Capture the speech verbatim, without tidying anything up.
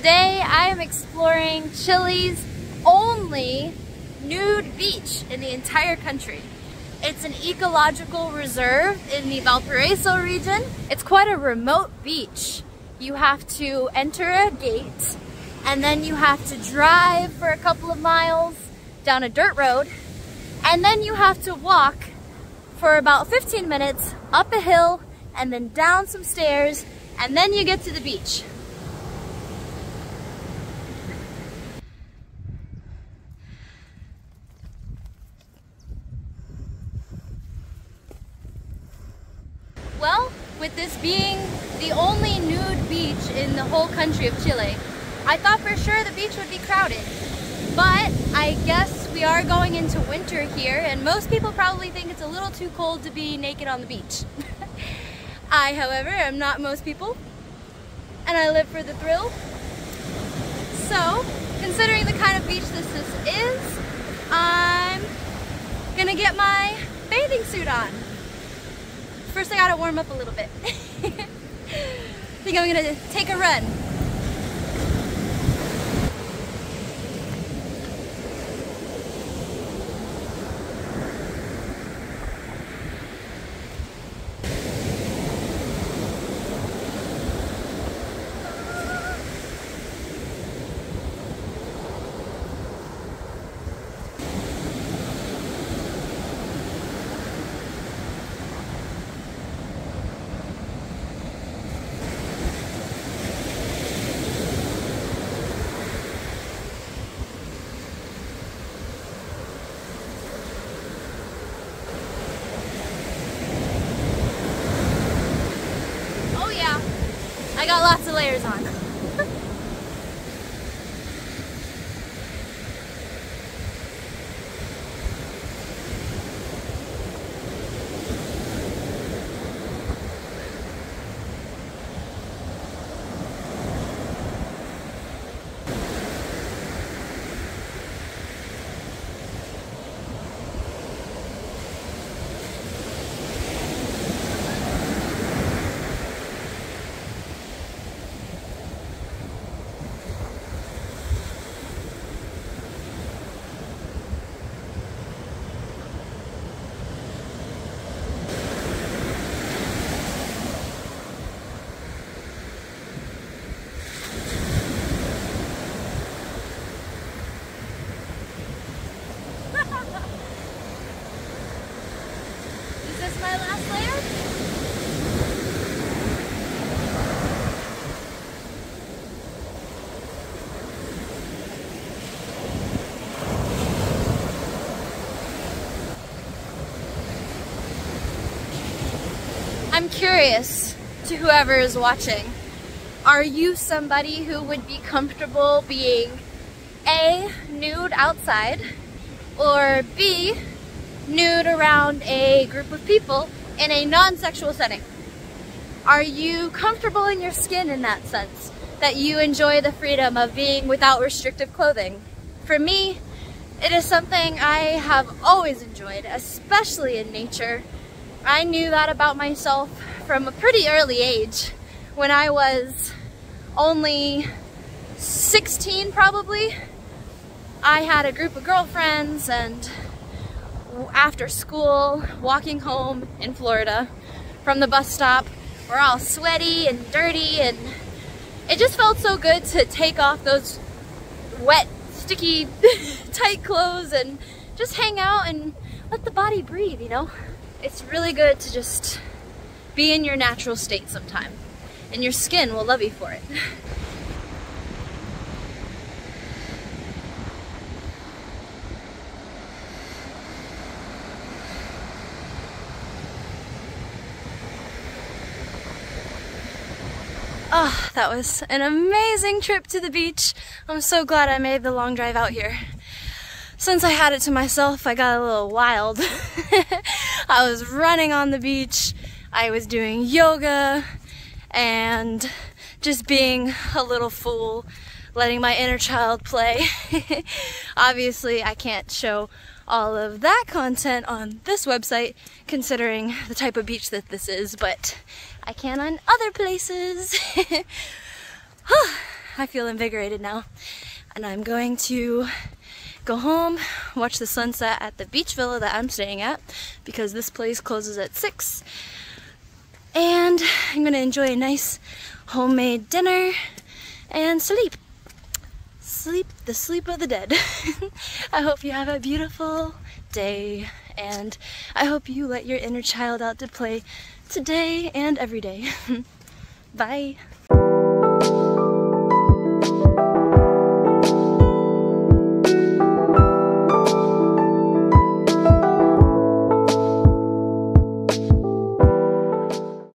Today I am exploring Chile's only nude beach in the entire country. It's an ecological reserve in the Valparaiso region. It's quite a remote beach. You have to enter a gate and then you have to drive for a couple of miles down a dirt road, and then you have to walk for about fifteen minutes up a hill and then down some stairs, and then you get to the beach. Well, with this being the only nude beach in the whole country of Chile, I thought for sure the beach would be crowded. But I guess we are going into winter here, and most people probably think it's a little too cold to be naked on the beach. I, however, am not most people, and I live for the thrill. So, considering the kind of beach this is, I'm gonna get my bathing suit on. First, I gotta warm up a little bit. I think I'm gonna take a run. I got lots of layers on. Is this my last layer? I'm curious to whoever is watching, are you somebody who would be comfortable being A, nude outside, or B, nude around a group of people in a non-sexual setting? Are you comfortable in your skin in that sense, that you enjoy the freedom of being without restrictive clothing? For me, it is something I have always enjoyed, especially in nature. I knew that about myself from a pretty early age. When I was only sixteen probably, I had a group of girlfriends, and after school, walking home in Florida from the bus stop, we're all sweaty and dirty, and it just felt so good to take off those wet, sticky, tight clothes and just hang out and let the body breathe, you know? It's really good to just be in your natural state sometime, and your skin will love you for it. Oh, that was an amazing trip to the beach. I'm so glad I made the long drive out here. Since I had it to myself, I got a little wild. I was running on the beach, I was doing yoga, and just being a little fool, letting my inner child play. Obviously, I can't show all of that content on this website, considering the type of beach that this is, but I can on other places. I feel invigorated now, and I'm going to go home, watch the sunset at the beach villa that I'm staying at, because this place closes at six, and I'm gonna enjoy a nice homemade dinner and sleep. Sleep the sleep of the dead. I hope you have a beautiful day, and I hope you let your inner child out to play today and every day. Bye.